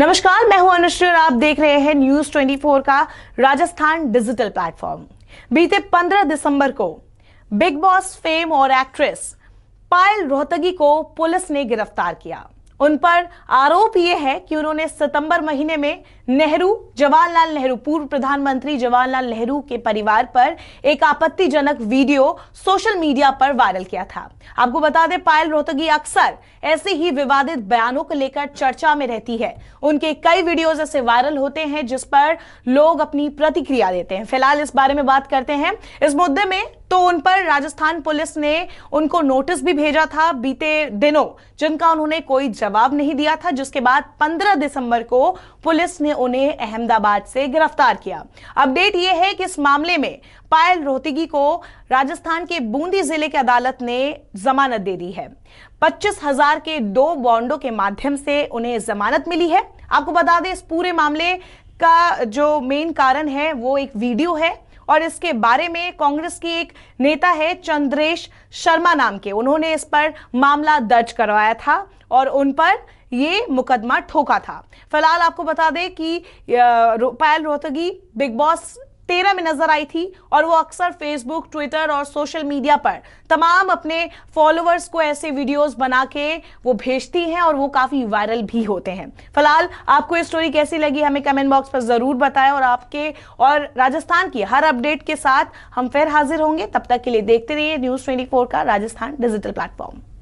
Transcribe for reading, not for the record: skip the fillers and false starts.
नमस्कार, मैं हूं अनुश्री और आप देख रहे हैं न्यूज 24 का राजस्थान डिजिटल प्लेटफॉर्म। बीते 15 दिसंबर को बिग बॉस फेम और एक्ट्रेस पायल रोहतगी को पुलिस ने गिरफ्तार किया। उन पर आरोप यह है कि उन्होंने सितंबर महीने में पूर्व प्रधानमंत्री जवाहरलाल नेहरू के परिवार पर एक आपत्तिजनक वीडियो सोशल मीडिया पर वायरल किया था। आपको बता दें, पायल रोहतगी अक्सर ऐसे ही विवादित बयानों को लेकर चर्चा में रहती है। उनके कई वीडियोज ऐसे वायरल होते हैं जिस पर लोग अपनी प्रतिक्रिया देते हैं। फिलहाल इस बारे में बात करते हैं। इस मुद्दे में तो उन पर राजस्थान पुलिस ने उनको नोटिस भी भेजा था बीते दिनों, जिनका उन्होंने कोई जवाब नहीं दिया था, जिसके बाद 15 दिसंबर को पुलिस ने उन्हें अहमदाबाद से गिरफ्तार किया। अपडेट यह है कि इस मामले में पायल रोहतगी को राजस्थान के बूंदी जिले की अदालत ने जमानत दे दी है। 25,000 के 2 बॉन्डों के माध्यम से उन्हें जमानत मिली है। आपको बता दें, इस पूरे मामले का जो मेन कारण है वो एक वीडियो है और इसके बारे में कांग्रेस की एक नेता है चंद्रेश शर्मा नाम के, उन्होंने इस पर मामला दर्ज करवाया था और उन पर ये मुकदमा ठोका था। फिलहाल आपको बता दें कि पायल रोहतगी बिग बॉस 13 में नजर आई थी और वो अक्सर फेसबुक, ट्विटर और सोशल मीडिया पर तमाम अपने फॉलोअर्स को ऐसे वीडियोस बना के वो भेजती हैं और वो काफ़ी वायरल भी होते हैं। फिलहाल आपको ये स्टोरी कैसी लगी हमें कमेंट बॉक्स पर ज़रूर बताएं और आपके और राजस्थान की हर अपडेट के साथ हम फिर हाजिर होंगे। तब तक के लिए देखते रहिए न्यूज़ 24 का राजस्थान डिजिटल प्लेटफॉर्म।